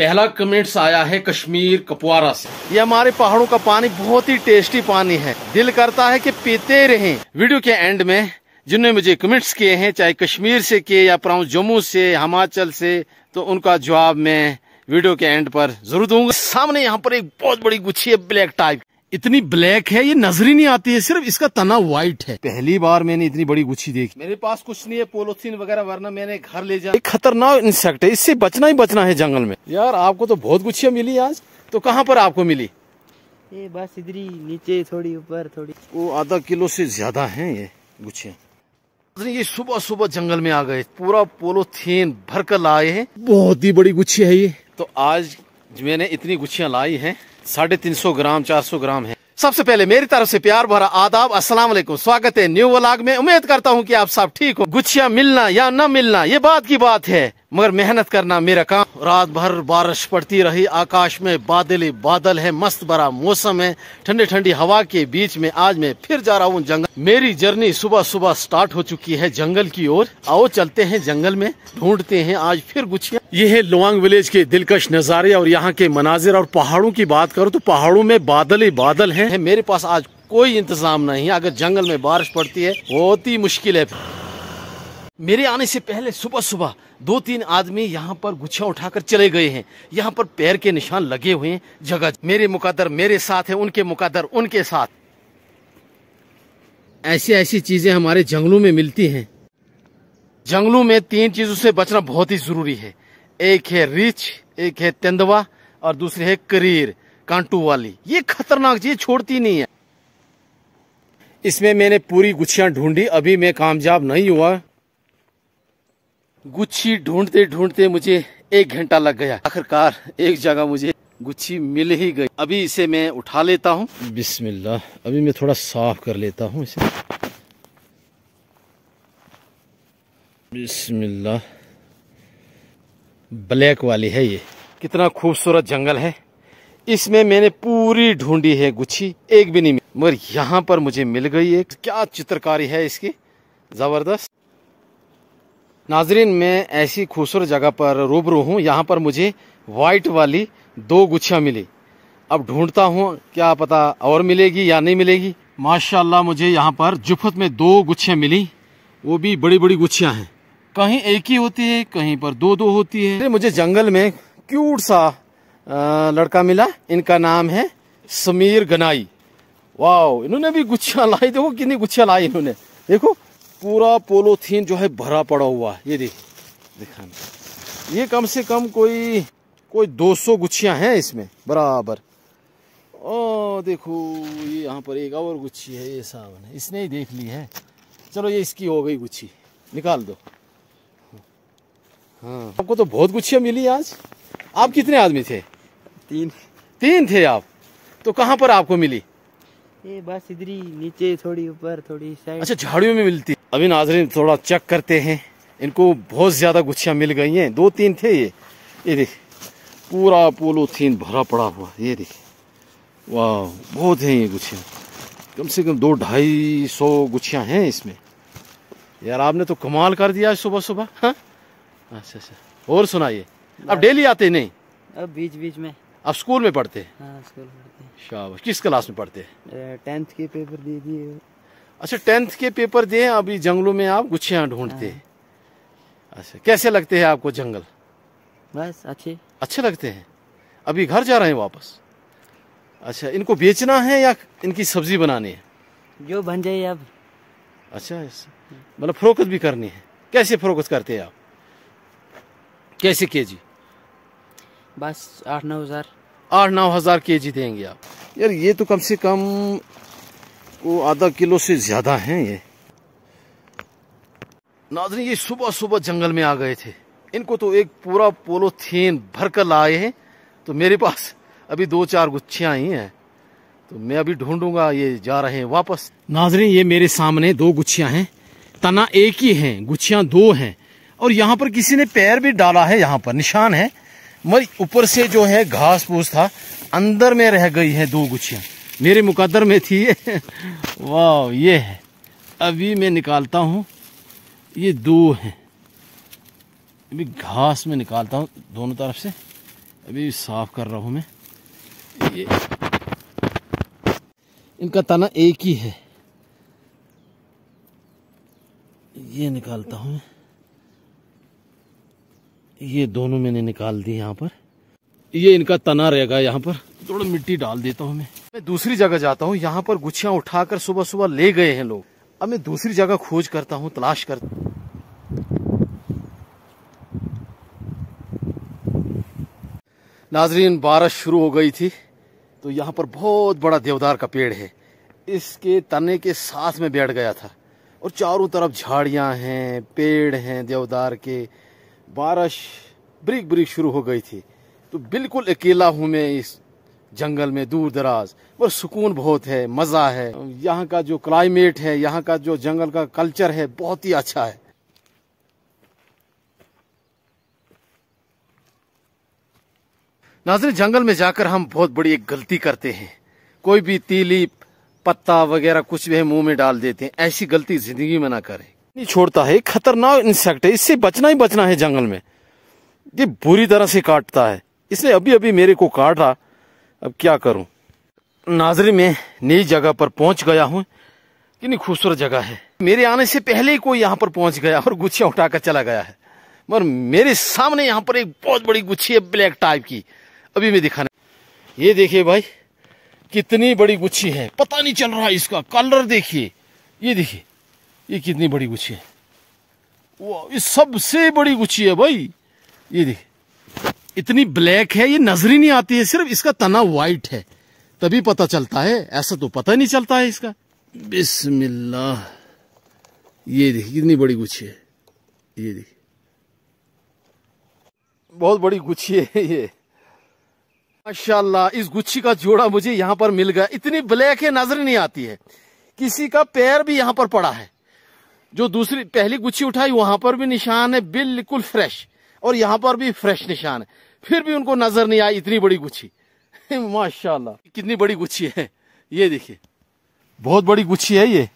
पहला कमेंट्स आया है कश्मीर कपवारा से। ये हमारे पहाड़ों का पानी बहुत ही टेस्टी पानी है, दिल करता है कि पीते रहें। वीडियो के एंड में जिन्होंने मुझे कमेंट्स किए हैं, चाहे कश्मीर से किए या प्रांत जम्मू से, हिमाचल से, तो उनका जवाब मैं वीडियो के एंड पर जरूर दूंगा। सामने यहाँ पर एक बहुत बड़ी गुच्छी है ब्लैक टाइप, इतनी ब्लैक है ये नजर ही नहीं आती है, सिर्फ इसका तना व्हाइट है। पहली बार मैंने इतनी बड़ी गुच्छी देखी। मेरे पास कुछ नहीं है पोलोथीन वगैरह, वरना मैंने घर ले जाया। खतरनाक इंसेक्ट है, इससे बचना ही बचना है जंगल में। यार आपको तो बहुत गुच्छियाँ मिली आज, तो कहाँ पर आपको मिली? ये बस इधर ही नीचे, थोड़ी ऊपर, थोड़ी। वो आधा किलो से ज्यादा है ये गुच्छियाँ। ये सुबह सुबह जंगल में आ गए, पूरा पोलोथीन भर कर लाए हैं। बहुत ही बड़ी गुच्छी है ये। तो आज मैंने इतनी गुच्छियाँ लाई हैं, 350 ग्राम 400 ग्राम है। सबसे पहले मेरी तरफ से प्यार भरा आदाब, अस्सलाम वालेकुम, स्वागत है न्यू व्लॉग में। उम्मीद करता हूँ कि आप सब ठीक हो। गुच्छियाँ मिलना या न मिलना ये बात की बात है, मगर मेहनत करना मेरा काम। रात भर बारिश पड़ती रही, आकाश में बादल बादल है, मस्त भरा मौसम है। ठंडी ठंडी हवा के बीच में आज मैं फिर जा रहा हूँ जंगल। मेरी जर्नी सुबह सुबह स्टार्ट हो चुकी है जंगल की ओर। आओ चलते हैं जंगल में, ढूंढते हैं आज फिर गुच्छियाँ। ये है लोहांग विलेज के दिलकश नज़ारे और यहाँ के मनाजिर। और पहाड़ों की बात करो तो पहाड़ों में बादल ही बादल है। मेरे पास आज कोई इंतजाम नहीं है। अगर जंगल में बारिश पड़ती है बहुत ही मुश्किल है। मेरे आने से पहले सुबह सुबह 2-3 आदमी यहाँ पर गुच्छा उठाकर चले गए हैं। यहाँ पर पैर के निशान लगे हुए हैं जगह। मेरे मुकद्दर मेरे साथ है, उनके मुकद्दर उनके साथ। ऐसी ऐसी चीजें हमारे जंगलों में मिलती हैं। जंगलों में 3 चीजों से बचना बहुत ही जरूरी है। एक है रीछ, एक है तेंदुआ और दूसरी है करीर कांटू वाली। ये खतरनाक चीज छोड़ती नहीं है। इसमें मैंने पूरी गुच्छियां ढूंढी, अभी मैं कामयाब नहीं हुआ। गुच्छी ढूंढते ढूंढते मुझे 1 घंटा लग गया। आखिरकार एक जगह मुझे गुच्छी मिल ही गई। अभी इसे मैं उठा लेता हूँ। बिस्मिल्लाह, अभी मैं थोड़ा साफ कर लेता हूँ इसे। बिस्मिल्लाह, ब्लैक वाली है ये। कितना खूबसूरत जंगल है। इसमें मैंने पूरी ढूंढी है गुच्छी, एक भी नहीं मिली, मगर यहाँ पर मुझे मिल गई एक। क्या चित्रकारी है इसकी, जबरदस्त। नाजरीन, मैं ऐसी खूबसूरत जगह पर रूबरू हूँ। यहाँ पर मुझे वाइट वाली 2 गुच्छियाँ मिली। अब ढूंढता हूँ, क्या पता और मिलेगी या नहीं मिलेगी। माशाल्लाह, मुझे यहाँ पर जुफत में 2 गुच्छियाँ मिली, वो भी बड़ी बड़ी गुच्छियाँ हैं। कहीं एक ही होती है, कहीं पर 2-2 होती है। मुझे जंगल में क्यूट सा लड़का मिला, इनका नाम है समीर घनाई। वाह, इन्होंने भी गुच्छियाँ लाई। देखो कितनी गुच्छियाँ लाई इन्होंने। देखो पूरा पोलोथीन जो है भरा पड़ा हुआ है। ये दिखाना, ये कम से कम कोई 200 गुच्छियाँ हैं इसमें बराबर। ओ देखो, ये यहाँ पर एक और गुच्छी है, ये सामने, इसने ही देख ली है। चलो ये इसकी हो गई गुच्छी, निकाल दो। हाँ, आपको तो बहुत गुच्छियाँ मिली आज। आप कितने आदमी थे? 3 थे आप। तो कहाँ पर आपको मिली? ये बस इधर ही नीचे, थोड़ी ऊपर, थोड़ी साइड। अच्छा, झाड़ियों में मिलती। अभी नाजरीन थोड़ा चेक करते हैं, इनको बहुत ज्यादा गुच्छियाँ मिल गई हैं। 2-3 थे ये। ये देख पूरा पोलोथीन भरा पड़ा हुआ, ये देख। वाह, बहुत हैं ये गुच्छियाँ, कम से कम 200-250 गुच्छियाँ हैं इसमें। यार आपने तो कमाल कर दिया सुबह सुबह। हाँ अच्छा, और सुनाइए, अब डेली आते नहीं? अब बीच बीच में। आप स्कूल में पढ़ते हैं? हाँ, स्कूल में पढ़ते हैं। शाबाश, किस क्लास में पढ़ते हैं? 10th के पेपर दे दिए। अच्छा, 10th के पेपर दिए, अभी जंगलों में आप गुच्छियाँ ढूंढते हैं। अच्छा, कैसे लगते हैं आपको जंगल? बस अच्छे लगते हैं। अभी घर जा रहे हैं वापस। अच्छा, इनको बेचना है या इनकी सब्जी बनानी है? जो बन जाए अब। अच्छा, मतलब फरोख्त भी करनी है। कैसे फरोख्त करते हैं आप, कैसे केजी? बस 8-9 हज़ार। 8-9 हज़ार केजी देंगे आप? यार ये तो कम से कम वो आधा किलो से ज्यादा हैं ये। नाज़रीन, ये सुबह सुबह जंगल में आ गए थे। इनको तो एक पूरा पोलोथीन भर कर लाए हैं। तो मेरे पास अभी 2-4 गुच्छियाँ ही हैं, तो मैं अभी ढूंढूंगा। ये जा रहे हैं वापस। नाज़रीन, ये मेरे सामने 2 गुच्छियाँ हैं। तना एक ही है, गुच्छियाँ 2 हैं। और यहाँ पर किसी ने पैर भी डाला है, यहाँ पर निशान है। मगर ऊपर से जो है घास फूस था, अंदर में रह गई है 2 गुच्छियाँ। मेरे मुकद्दर में थी ये। वाह, ये है, अभी मैं निकालता हूँ। ये 2 हैं, अभी घास में निकालता हूँ दोनों तरफ से। अभी साफ कर रहा हूँ मैं। ये इनका तना एक ही है, ये निकालता हूँ मैं। ये दोनों मैंने निकाल दी यहाँ पर, ये इनका तना रहेगा। यहाँ पर थोड़ा मिट्टी डाल देता हूँ मैं दूसरी जगह जाता हूँ। यहाँ पर गुच्छियाँ उठाकर सुबह सुबह ले गए हैं लोग। अब मैं दूसरी जगह खोज करता हूँ, तलाश करता हूँ। नाजरीन, बारिश शुरू हो गई थी तो यहाँ पर बहुत बड़ा देवदार का पेड़ है, इसके तने के साथ में बैठ गया था और चारों तरफ झाड़ियाँ हैं, पेड़ हैं देवदार के। बारिश ब्रिक ब्रिक शुरू हो गई थी तो बिल्कुल अकेला हूँ मैं इस जंगल में, दूर दराज, पर सुकून बहुत है, मज़ा है। यहाँ का जो क्लाइमेट है, यहाँ का जो जंगल का कल्चर है, बहुत ही अच्छा है। नाज़रीन, जंगल में जाकर हम बहुत बड़ी एक गलती करते हैं, कोई भी तीली पत्ता वगैरह कुछ भी मुंह में डाल देते हैं। ऐसी गलती जिंदगी में ना करें। नहीं छोड़ता है, खतरनाक इंसेक्ट है, इससे बचना ही बचना है। जंगल में ये बुरी तरह से काटता है, इसने अभी अभी मेरे को काटा। अब क्या करूं? नाजरीन, मैं नई जगह पर पहुंच गया हूं। कितनी खूबसूरत जगह है। मेरे आने से पहले ही कोई यहाँ पर पहुंच गया और गुच्छियाँ उठाकर चला गया है। मगर मेरे सामने यहाँ पर एक बहुत बड़ी गुच्छी है, ब्लैक टाइप की। अभी मैं दिखाने, ये देखिए भाई कितनी बड़ी गुच्छी है, पता नहीं चल रहा है इसका कलर। देखिए, ये देखिए, ये कितनी बड़ी गुच्छी है। वो ये सबसे बड़ी गुच्छी है भाई, ये देखिए, इतनी ब्लैक है, ये नजर ही नहीं आती है। सिर्फ इसका तना वाइट है तभी पता चलता है, ऐसा तो पता नहीं चलता है इसका। बिस्मिल्लाह, ये देखिए कितनी बड़ी गुच्छी है, ये देखिए बहुत बड़ी गुच्छी है ये। माशाल्लाह, इस गुच्छी का जोड़ा मुझे यहाँ पर मिल गया। इतनी ब्लैक है, नजर नहीं आती है। किसी का पैर भी यहाँ पर पड़ा है, जो दूसरी पहली गुच्छी उठाई वहां पर भी निशान है, बिल्कुल फ्रेश, और यहाँ पर भी फ्रेश निशान है, फिर भी उनको नजर नहीं आई इतनी बड़ी गुच्छी। माशाल्लाह, कितनी बड़ी गुच्छी है, ये देखिए बहुत बड़ी गुच्छी है ये।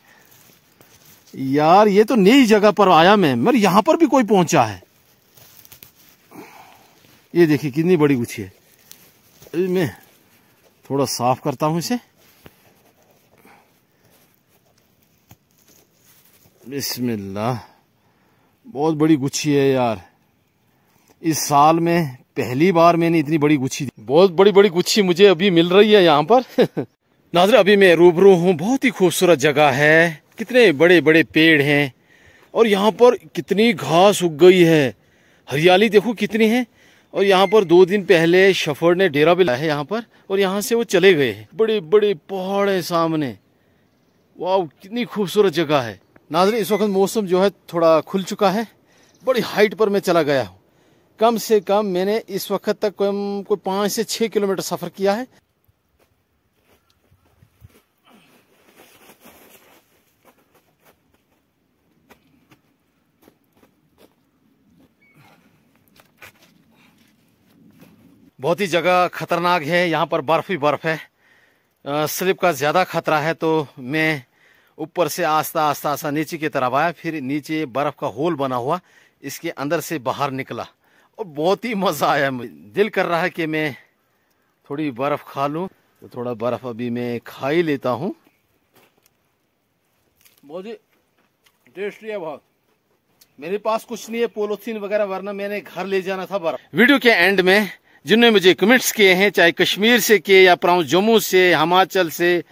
यार, ये तो नई जगह पर आया मैं, मगर यहाँ पर भी कोई पहुंचा है। ये देखिए कितनी बड़ी गुच्छी है। मैं थोड़ा साफ करता हूं इसे। बिस्मिल्लाह, बहुत बड़ी गुच्छी है यार। इस साल में पहली बार मैंने इतनी बड़ी गुच्छी, बहुत बड़ी बड़ी गुच्छी मुझे अभी मिल रही है यहाँ पर। नाज़रीन, अभी मैं रूबरू हूँ, बहुत ही खूबसूरत जगह है, कितने बड़े बड़े पेड़ हैं और यहाँ पर कितनी घास उग गई है, हरियाली देखो कितनी है। और यहाँ पर 2 दिन पहले शफर ने डेरा भी लाया है यहाँ पर, और यहाँ से वो चले गए हैं। बड़े बड़े पहाड़ है सामने। वाह, कितनी खूबसूरत जगह है। नाज़रीन, इस वक्त मौसम जो है थोड़ा खुल चुका है, बड़ी हाइट पर मैं चला गया हूँ। कम से कम मैंने इस वक्त तक कोई 5 से 6 किलोमीटर सफर किया है। बहुत ही जगह खतरनाक है, यहाँ पर बर्फ ही बर्फ है, स्लिप का ज्यादा खतरा है। तो मैं ऊपर से आस्ता आस्ता आस्ता नीचे की तरफ आया, फिर नीचे बर्फ का होल बना हुआ, इसके अंदर से बाहर निकला और बहुत ही मज़ा आया। दिल कर रहा है कि मैं थोड़ी बर्फ़ खा लूँ, तो थोड़ा बर्फ़ अभी मैं खा ही लेता हूँ। बहुत ही टेस्टी है। बहुत मेरे पास कुछ नहीं है, पोलोथीन वगैरह, वरना मैंने घर ले जाना था बर्फ। वीडियो के एंड में जिन्होंने मुझे कमेंट्स किए हैं, चाहे कश्मीर से किए या प्रांत जम्मू से, हिमाचल से,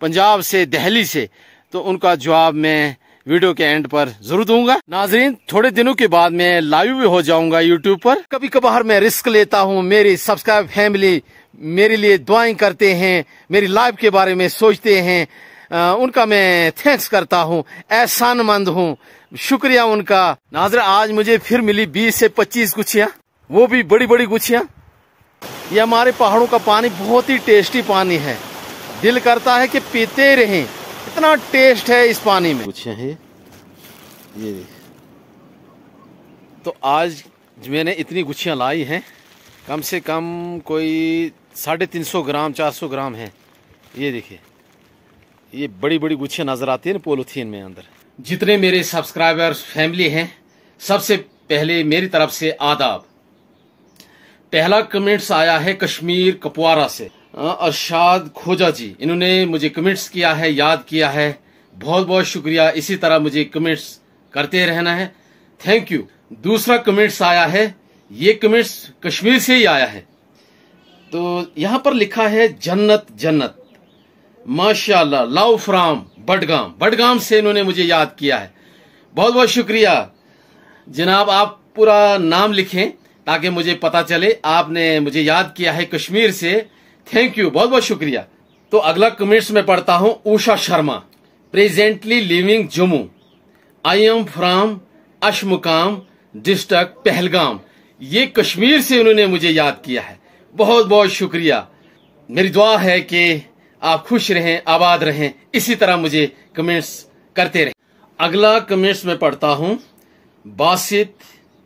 पंजाब से, दिल्ली से, तो उनका जवाब मैं वीडियो के एंड पर जरूर दूंगा। नाजरीन, थोड़े दिनों के बाद मैं लाइव भी हो जाऊंगा यूट्यूब पर। कभी कभार मैं रिस्क लेता हूं। मेरी सब्सक्राइब फैमिली मेरे लिए दुआएं करते हैं, मेरी लाइफ के बारे में सोचते हैं, उनका मैं थैंक्स करता हूं, एहसानमंद हूं, शुक्रिया उनका। नाजरीन, आज मुझे फिर मिली 20 से 25 गुच्छियाँ, वो भी बड़ी बड़ी गुच्छियाँ। ये हमारे पहाड़ों का पानी बहुत ही टेस्टी पानी है, दिल करता है कि पीते रहें, इतना टेस्ट है इस पानी में। कुछ है ये, तो आज मैंने इतनी गुच्छियाँ लाई हैं, कम से कम कोई 350 ग्राम 400 ग्राम है। ये देखिए, ये बड़ी बड़ी गुच्छियाँ नज़र आती है ना पोलोथीन में अंदर। जितने मेरे सब्सक्राइबर्स फैमिली हैं, सबसे पहले मेरी तरफ से आदाब। पहला कमेंट्स आया है कश्मीर कपवारा से अर्षाद खोजा जी, इन्होंने मुझे कमेंट्स किया है, याद किया है, बहुत बहुत शुक्रिया। इसी तरह मुझे कमेंट्स करते रहना है, थैंक यू। दूसरा कमेंट्स आया है, ये कमेंट्स कश्मीर से ही आया है, तो यहाँ पर लिखा है जन्नत जन्नत माशाल्लाह लाओ फ्राम बडगाम, बडगाम से इन्होंने मुझे याद किया है, बहुत बहुत शुक्रिया। जनाब आप पूरा नाम लिखें ताकि मुझे पता चले आपने मुझे याद किया है कश्मीर से, थैंक यू, बहुत बहुत शुक्रिया। तो अगला कमेंट्स में पढ़ता हूं, Usha Sharma, presently living Jammu, I am from Aishmuqam district Pahalgam, ये कश्मीर से उन्होंने मुझे याद किया है, बहुत बहुत शुक्रिया। मेरी दुआ है कि आप खुश रहें, आबाद रहें, इसी तरह मुझे कमेंट्स करते रहें। अगला कमेंट्स में पढ़ता हूं, बासित,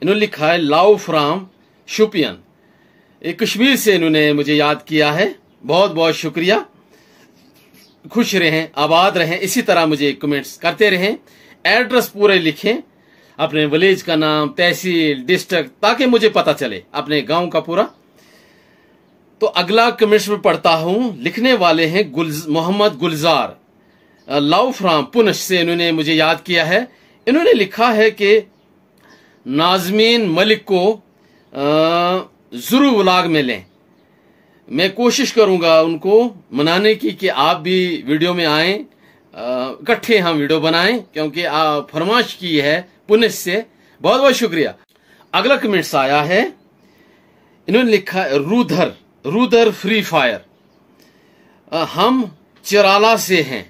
इन्होंने लिखा है लाओ फ्राम शुपियन, कश्मीर से इन्होंने मुझे याद किया है, बहुत बहुत शुक्रिया। खुश रहें, आबाद रहें, इसी तरह मुझे कमेंट्स करते रहें। एड्रेस पूरे लिखें, अपने विलेज का नाम, तहसील, डिस्ट्रिक्ट, ताकि मुझे पता चले अपने गांव का पूरा। तो अगला कमेंट्स में पढ़ता हूं, लिखने वाले हैं मोहम्मद गुलजार, लाओ फ्राम पुनश से इन्होंने मुझे याद किया है। इन्होंने लिखा है कि नाजमीन मलिक को जरूर व्लॉग में लें, मैं कोशिश करूंगा उनको मनाने की कि आप भी वीडियो में आएं, इकट्ठे हम वीडियो बनाएं, क्योंकि आप फरमाइश की है पुनश से, बहुत बहुत शुक्रिया। अगला कमेंट्स आया है, इन्होंने लिखा रूधर, रूधर फ्री फायर, हम चराला से हैं।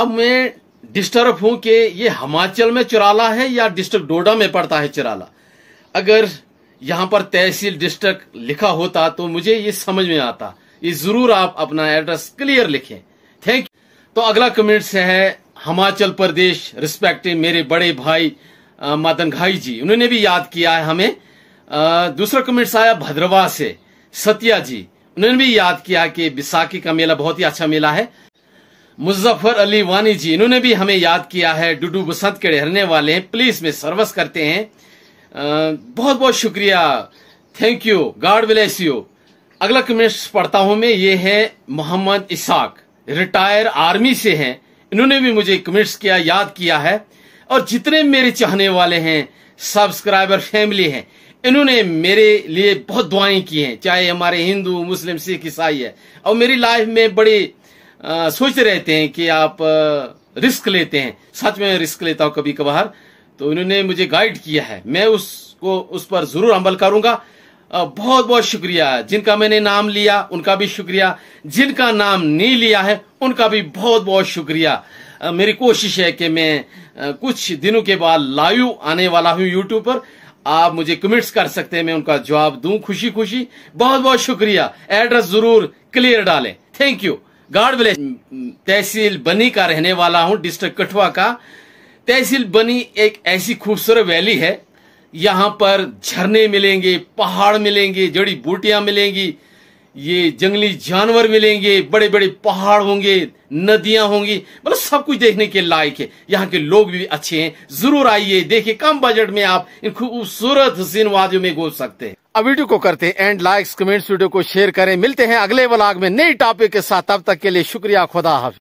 अब मैं डिस्टर्ब हूं कि ये हिमाचल में चराला है या डिस्ट्रिक्ट डोडा में पड़ता है चराला। अगर यहां पर तहसील डिस्ट्रिक्ट लिखा होता तो मुझे ये समझ में आता। ये जरूर आप अपना एड्रेस क्लियर लिखें, थैंक यू। तो अगला कमेंट से है हिमाचल प्रदेश, रिस्पेक्टिव मेरे बड़े भाई मदन घाई जी, उन्होंने भी याद किया है हमें। दूसरा कमेंट्स आया भद्रवा से सत्या जी, उन्होंने भी याद किया कि विशाखी का मेला बहुत ही अच्छा मेला है। मुजफ्फर अली वानी जी, इन्होंने भी हमें याद किया है, डुडू बसंत के रहने वाले हैं, पुलिस में सर्विस करते हैं, बहुत बहुत शुक्रिया, thank you, God bless you. अगला कमेंट्स पढ़ता हूं मैं, ये है मोहम्मद इसाक, रिटायर आर्मी से हैं, इन्होंने भी मुझे कमेंट्स किया, याद किया है। और जितने मेरे चाहने वाले हैं, सब्सक्राइबर फैमिली हैं, इन्होंने मेरे लिए बहुत दुआएं की हैं, चाहे हमारे हिंदू, मुस्लिम, सिख, ईसाई है, और मेरी लाइफ में बड़े सोचते रहते हैं कि आप रिस्क लेते हैं, सच में रिस्क लेता हूं कभी कभार, तो इन्होंने मुझे गाइड किया है, मैं उसको उस पर जरूर अमल करूंगा। बहुत बहुत शुक्रिया। जिनका मैंने नाम लिया उनका भी शुक्रिया, जिनका नाम नहीं लिया है उनका भी बहुत बहुत शुक्रिया। मेरी कोशिश है कि मैं कुछ दिनों के बाद लाइव आने वाला हूँ यूट्यूब पर, आप मुझे कमेंट्स कर सकते हैं, मैं उनका जवाब दूं खुशी खुशी, बहुत बहुत शुक्रिया। एड्रेस जरूर क्लियर डालें, थैंक यू, गॉड ब्लेस। तहसील बनी का रहने वाला हूं, डिस्ट्रिक्ट कठवा का। तहसील बनी एक ऐसी खूबसूरत वैली है, यहाँ पर झरने मिलेंगे, पहाड़ मिलेंगे, जड़ी बूटियां मिलेंगी, ये जंगली जानवर मिलेंगे, बड़े बड़े पहाड़ होंगे, नदियां होंगी, मतलब सब कुछ देखने के लायक है। यहाँ के लोग भी अच्छे हैं, जरूर आइए, देखिए कम बजट में आप इन खूबसूरत हसीन वादियों में घूम सकते हैं। अब वीडियो को करते हैं एंड, लाइक्स, कमेंट्स, वीडियो को शेयर करें। मिलते हैं अगले व्लॉग में नए टॉपिक के साथ, तब तक के लिए शुक्रिया, खुदा हाफिज।